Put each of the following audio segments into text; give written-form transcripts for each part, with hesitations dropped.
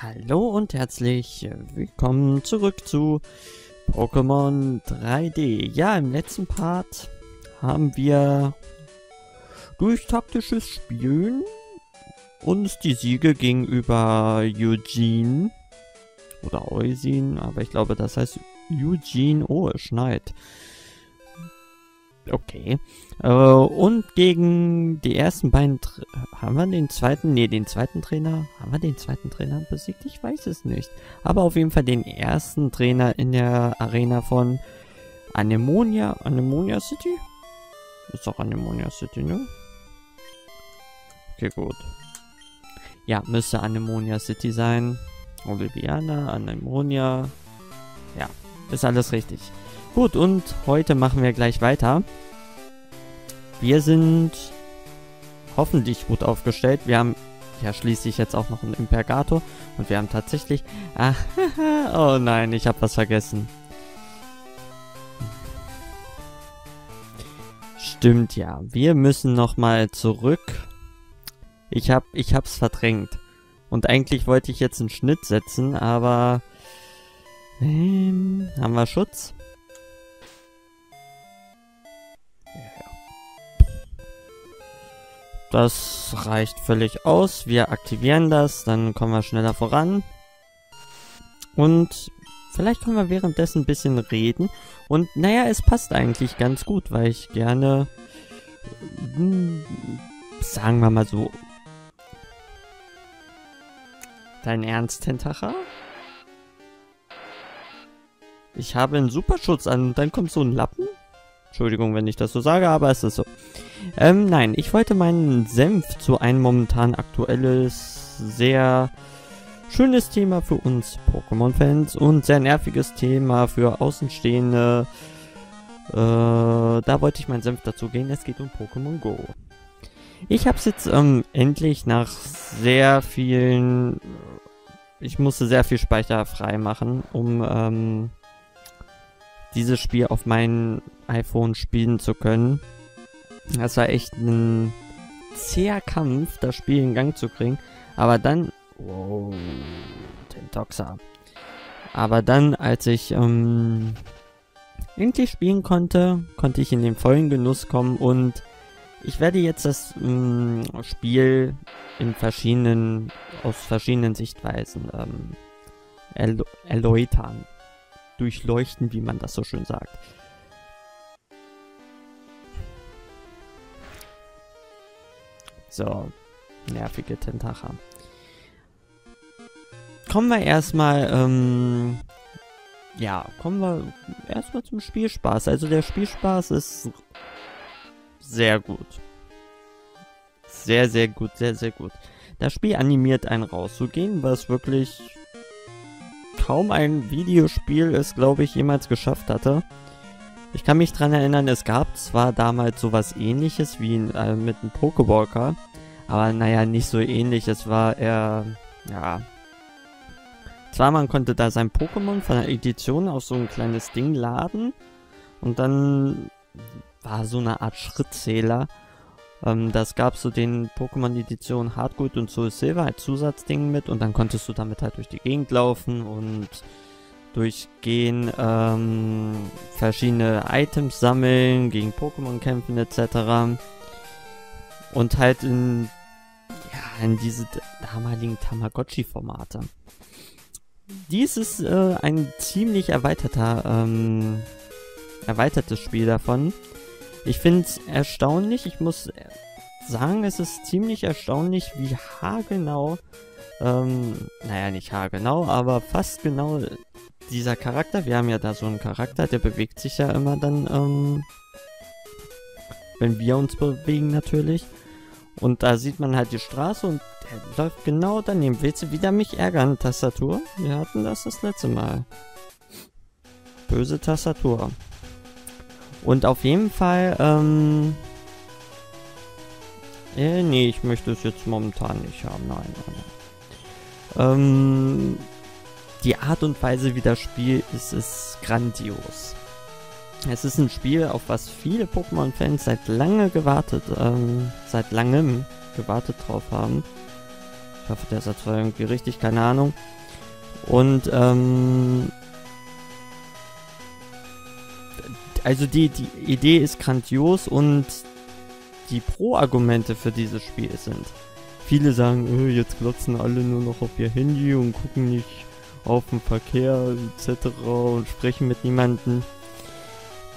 Hallo und herzlich willkommen zurück zu Pokémon 3D. Ja, im letzten Part haben wir durch taktisches Spielen uns die Siege gegenüber Eugene oder Eusin, aber ich glaube, das heißt Eugene. Oh, es schneit. Okay. Und gegen die ersten beiden... Haben wir den zweiten? Ne, den zweiten Trainer. Haben wir den zweiten Trainer besiegt? Ich weiß es nicht. Aber auf jeden Fall den ersten Trainer in der Arena von Anemonia. Anemonia City? Ist doch Anemonia City, ne? Okay, gut. Ja, müsste Anemonia City sein. Oliviana, Anemonia. Ja, ist alles richtig. Gut, und heute machen wir gleich weiter. Wir sind hoffentlich gut aufgestellt. Wir haben ja schließlich jetzt auch noch einen Impergator. Und wir haben tatsächlich... Ach, oh nein, ich habe was vergessen. Stimmt ja, wir müssen nochmal zurück. Ich hab's verdrängt. Und eigentlich wollte ich jetzt einen Schnitt setzen, aber... haben wir Schutz? Das reicht völlig aus. Wir aktivieren das, dann kommen wir schneller voran. Und vielleicht können wir währenddessen ein bisschen reden. Und naja, es passt eigentlich ganz gut, weil ich gerne, sagen wir mal so... Dein Ernst, Tentoxa? Ich habe einen Superschutz an und dann kommt so ein Lappen? Entschuldigung, wenn ich das so sage, aber es ist so. Nein, ich wollte meinen Senf zu einem momentan aktuelles, sehr schönes Thema für uns Pokémon-Fans und sehr nerviges Thema für Außenstehende. Da wollte ich meinen Senf dazu geben. Es geht um Pokémon Go. Ich habe es jetzt endlich nach sehr vielen... Ich musste sehr viel Speicher freimachen, um dieses Spiel auf meinem iPhone spielen zu können. Das war echt ein zäher Kampf, das Spiel in Gang zu kriegen. Aber dann... Wow, Tentoxa. Aber dann, als ich endlich spielen konnte, konnte ich in den vollen Genuss kommen. Und ich werde jetzt das Spiel in verschiedenen, aus verschiedenen Sichtweisen erläutern. Durchleuchten, wie man das so schön sagt. So, nervige Tentoxa. Kommen wir erstmal, ja, kommen wir erstmal zum Spielspaß. Also der Spielspaß ist sehr gut. Sehr, sehr gut, sehr, sehr gut. Das Spiel animiert einen rauszugehen, was wirklich kaum ein Videospiel es, glaube ich, jemals geschafft hatte. Ich kann mich dran erinnern, es gab zwar damals sowas ähnliches wie mit einem Pokéwalker, aber naja, nicht so ähnlich. Es war eher, ja... Zwar, man konnte da sein Pokémon von der Edition auf so ein kleines Ding laden und dann war so eine Art Schrittzähler. Das gab so den Pokémon-Edition HeartGold und SoulSilver als Zusatzding mit und dann konntest du damit halt durch die Gegend laufen und durchgehen, verschiedene Items sammeln, gegen Pokémon kämpfen etc. Und halt in, ja, in diese damaligen Tamagotchi-Formate. Dies ist ein ziemlich erweitertes Spiel davon. Ich finde es erstaunlich, ich muss sagen, es ist ziemlich erstaunlich, wie haargenau, naja, nicht haargenau, aber fast genau dieser Charakter. Wir haben ja da so einen Charakter, der bewegt sich ja immer dann, wenn wir uns bewegen natürlich. Und da sieht man halt die Straße und der läuft genau daneben. Willst du wieder mich ärgern, Tastatur? Wir hatten das letzte Mal. Böse Tastatur. Und auf jeden Fall, nee, ich möchte es jetzt momentan nicht haben, nein. Die Art und Weise, wie das Spiel ist, ist grandios. Es ist ein Spiel, auf was viele Pokémon-Fans seit langem gewartet drauf haben. Ich hoffe, der Satz war irgendwie richtig, keine Ahnung. Und also die Idee ist grandios und die Pro-Argumente für dieses Spiel sind. Viele sagen, jetzt glotzen alle nur noch auf ihr Handy und gucken nicht auf den Verkehr etc. und sprechen mit niemandem.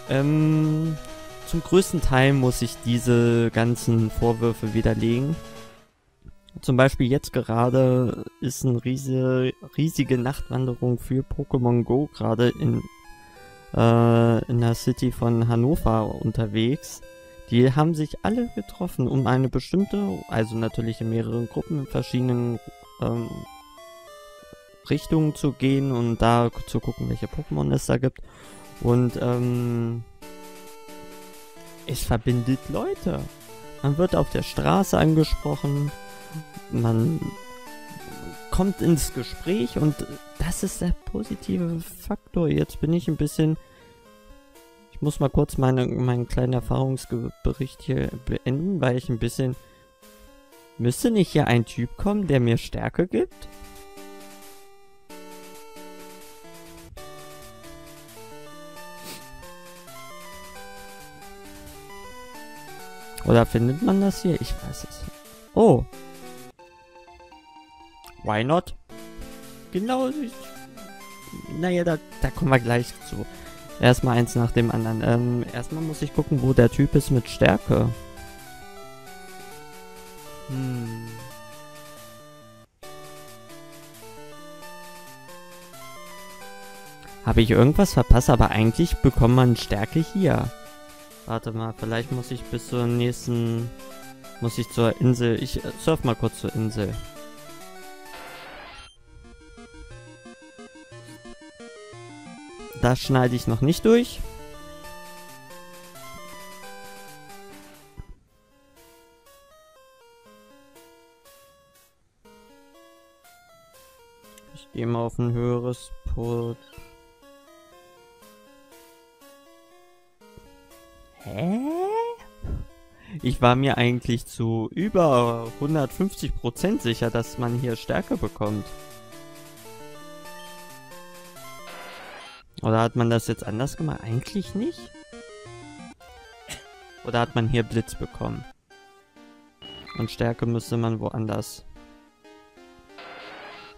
Zum größten Teil muss ich diese ganzen Vorwürfe widerlegen. Zum Beispiel jetzt gerade ist eine riesige Nachtwanderung für Pokémon Go gerade in der City von Hannover unterwegs. Die haben sich alle getroffen, um eine bestimmte, also natürlich in mehreren Gruppen, in verschiedenen Richtungen zu gehen und da zu gucken, welche Pokémon es da gibt. Und es verbindet Leute. Man wird auf der Straße angesprochen, man kommt ins Gespräch und das ist der positive Faktor. Jetzt bin ich ein bisschen... Ich muss mal kurz meinen kleinen Erfahrungsbericht hier beenden, weil ich ein bisschen... Müsste nicht hier ein Typ kommen, der mir Stärke gibt? Oder findet man das hier? Ich weiß es. Oh! Why not? Genau... Naja, da kommen wir gleich zu. Erstmal eins nach dem anderen. Erstmal muss ich gucken, wo der Typ ist mit Stärke. Habe ich irgendwas verpasst? Aber eigentlich bekommt man Stärke hier. Warte mal, vielleicht muss ich bis zur nächsten... Muss ich zur Insel... Ich surf mal kurz zur Insel. Das schneide ich noch nicht durch. Ich gehe mal auf ein höheres Port. Hä? Ich war mir eigentlich zu über 150% sicher, dass man hier Stärke bekommt. Oder hat man das jetzt anders gemacht? Eigentlich nicht. Oder hat man hier Blitz bekommen? Und Stärke müsste man woanders.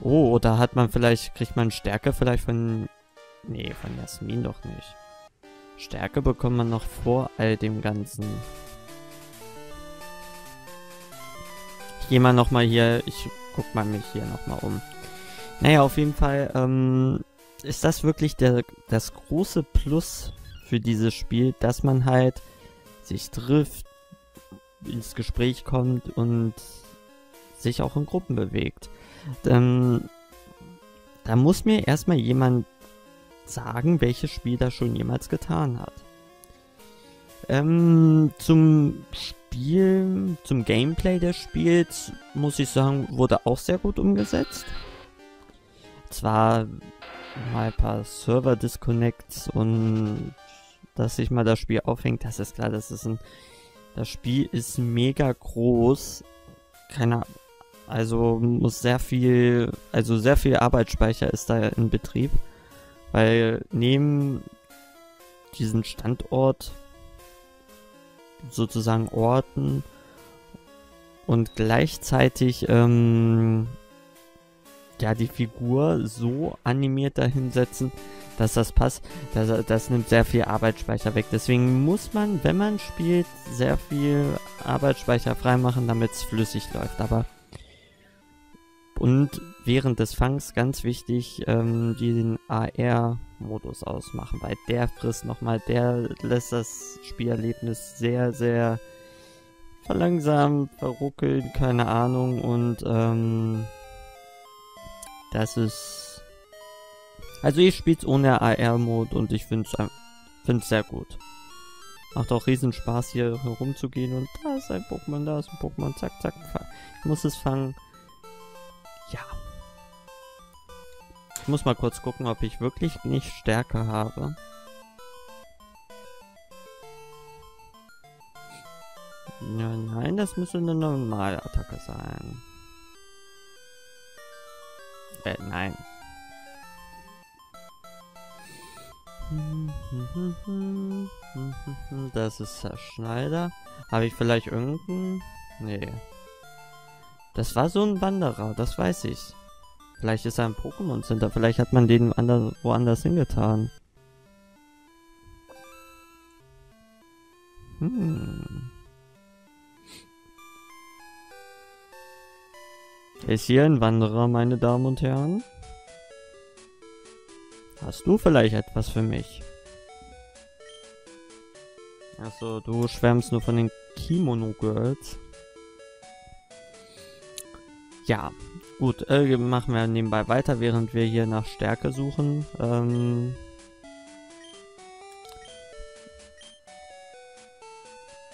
Oh, oder hat man vielleicht... Kriegt man Stärke vielleicht von... Nee, von Jasmin doch nicht. Stärke bekommt man noch vor all dem Ganzen. Ich gehe mal nochmal hier... Ich guck mal mich hier nochmal um. Naja, auf jeden Fall, ist das wirklich das große Plus für dieses Spiel, dass man halt sich trifft, ins Gespräch kommt und sich auch in Gruppen bewegt. Da muss mir erstmal jemand sagen, welches Spiel das schon jemals getan hat. Zum Spiel, zum Gameplay des Spiels, muss ich sagen, wurde auch sehr gut umgesetzt. Zwar... mal ein paar Server-Disconnects und dass sich mal das Spiel aufhängt, das ist klar, das Spiel ist mega groß, also muss sehr viel Arbeitsspeicher ist da in Betrieb, weil neben diesen Standort, sozusagen Orten und gleichzeitig, ja, die Figur so animiert dahinsetzen, dass das passt, das nimmt sehr viel Arbeitsspeicher weg. Deswegen muss man, wenn man spielt, sehr viel Arbeitsspeicher freimachen, damit es flüssig läuft. Aber und während des Fangs ganz wichtig, den AR-Modus ausmachen, weil der frisst nochmal, der lässt das Spielerlebnis sehr, sehr verlangsamt, verruckeln, keine Ahnung und das ist... Also ich spiele es ohne AR-Mode und ich finde es sehr gut. Macht auch riesen Spaß hier herumzugehen und da ist ein Pokémon, zack, zack, ich muss es fangen. Ja. Ich muss mal kurz gucken, ob ich wirklich nicht Stärke habe. Ja, nein, das müsste eine normale Attacke sein. Nein. Das ist Herr Schneider. Habe ich vielleicht irgendeinen? Nee. Das war so ein Wanderer, das weiß ich. Vielleicht ist er ein Pokémon Center, vielleicht hat man den woanders hingetan. Ist hier ein Wanderer, meine Damen und Herren? Hast du vielleicht etwas für mich? Achso, du schwärmst nur von den Kimono Girls. Ja, gut, machen wir nebenbei weiter, während wir hier nach Stärke suchen.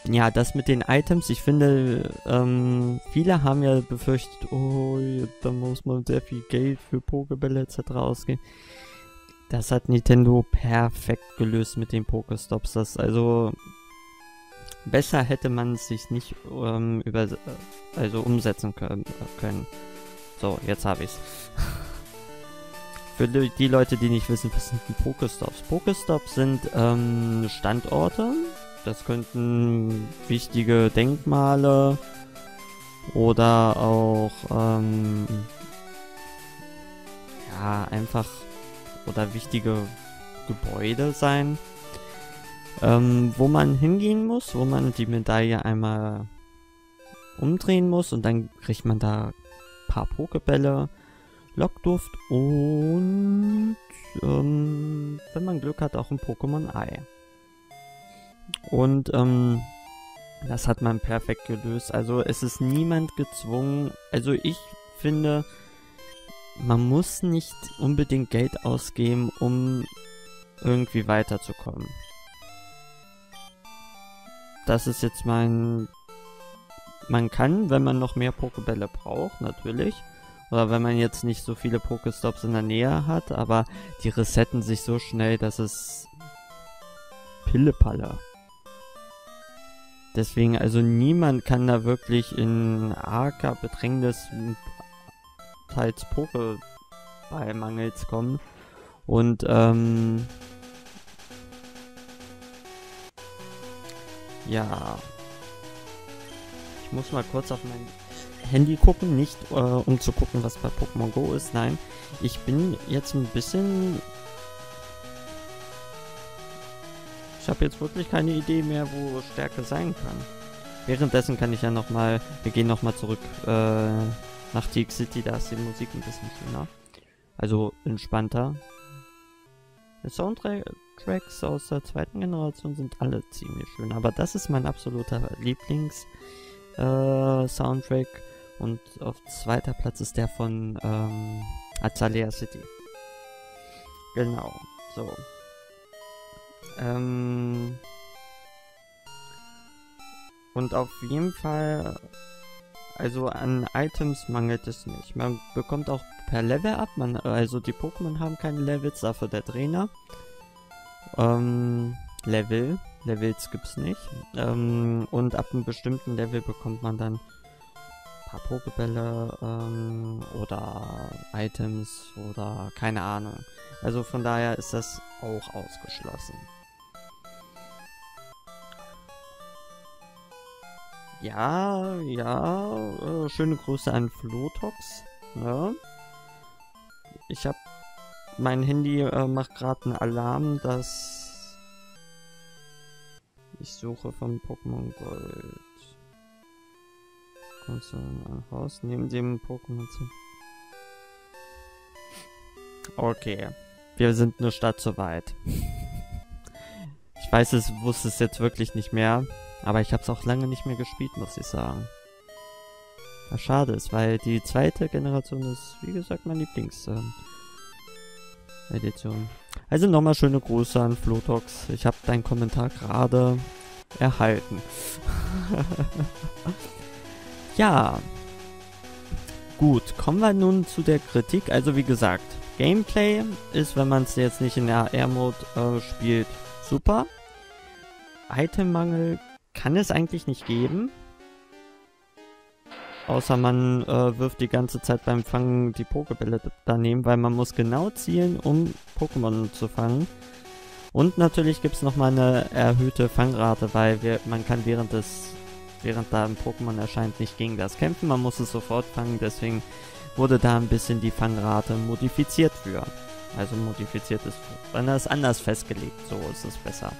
Ja, das mit den Items, ich finde, viele haben ja befürchtet, oh, da muss man sehr viel Geld für Pokébälle etc. ausgeben. Das hat Nintendo perfekt gelöst mit den PokéStops. Das, also, besser hätte man es sich nicht umsetzen können. So, jetzt habe ich's. Für die Leute, die nicht wissen, was sind die PokéStops? PokéStops sind Standorte. Das könnten wichtige Denkmale oder auch ja, einfach oder wichtige Gebäude sein, wo man hingehen muss, wo man die Medaille einmal umdrehen muss und dann kriegt man da ein paar Pokébälle, Lockduft und wenn man Glück hat auch ein Pokémon-Ei. Und das hat man perfekt gelöst. Also es ist niemand gezwungen. Also ich finde, man muss nicht unbedingt Geld ausgeben, um irgendwie weiterzukommen. Das ist jetzt mein... Man kann, wenn man noch mehr Pokébälle braucht, natürlich. Oder wenn man jetzt nicht so viele Pokéstops in der Nähe hat. Aber die resetten sich so schnell, dass es... Pillepalle. Deswegen, also niemand kann da wirklich in arger Bedrängnis teils Pokéballmangels kommen. Und ja, ich muss mal kurz auf mein Handy gucken, nicht um zu gucken, was bei Pokémon Go ist. Nein, ich bin jetzt ein bisschen... Ich habe jetzt wirklich keine Idee mehr, wo Stärke sein kann. Währenddessen kann ich ja nochmal, wir gehen nochmal zurück nach Teak City, da ist die Musik ein bisschen schöner. Also entspannter. Die Soundtracks aus der zweiten Generation sind alle ziemlich schön, aber das ist mein absoluter Lieblings-Soundtrack und auf zweiter Platz ist der von Azalea City. Genau, so. Und auf jeden Fall, also an Items mangelt es nicht. Man bekommt auch per Level ab, also die Pokémon haben keine Levels, dafür der Trainer. Levels gibt's nicht. Und ab einem bestimmten Level bekommt man dann ein paar Pokébälle oder Items oder keine Ahnung. Also von daher ist das auch ausgeschlossen. Ja, schöne Grüße an Flodox. Ja. Ich habe mein Handy macht gerade einen Alarm, dass ich suche von Pokémon Gold. Kommst du ein Haus neben dem Pokémon zu? Okay, wir sind eine Stadt zu weit. Ich weiß es, wusste es jetzt wirklich nicht mehr. Aber ich habe es auch lange nicht mehr gespielt, muss ich sagen. Was schade ist, weil die zweite Generation ist, wie gesagt, mein Lieblings-Edition. Also nochmal schöne Grüße an Flodox. Ich habe deinen Kommentar gerade erhalten. Ja. Gut, kommen wir nun zu der Kritik. Also wie gesagt, Gameplay ist, wenn man es jetzt nicht in AR-Mode spielt, super. Itemmangel kann es eigentlich nicht geben. Außer man wirft die ganze Zeit beim Fangen die Pokébälle daneben, weil man muss genau zielen, um Pokémon zu fangen. Und natürlich gibt es nochmal eine erhöhte Fangrate, weil man kann während da ein Pokémon erscheint, nicht gegen das kämpfen. Man muss es sofort fangen, deswegen wurde da ein bisschen die Fangrate modifiziert für. Also modifiziert ist, dann ist anders festgelegt, so ist es besser.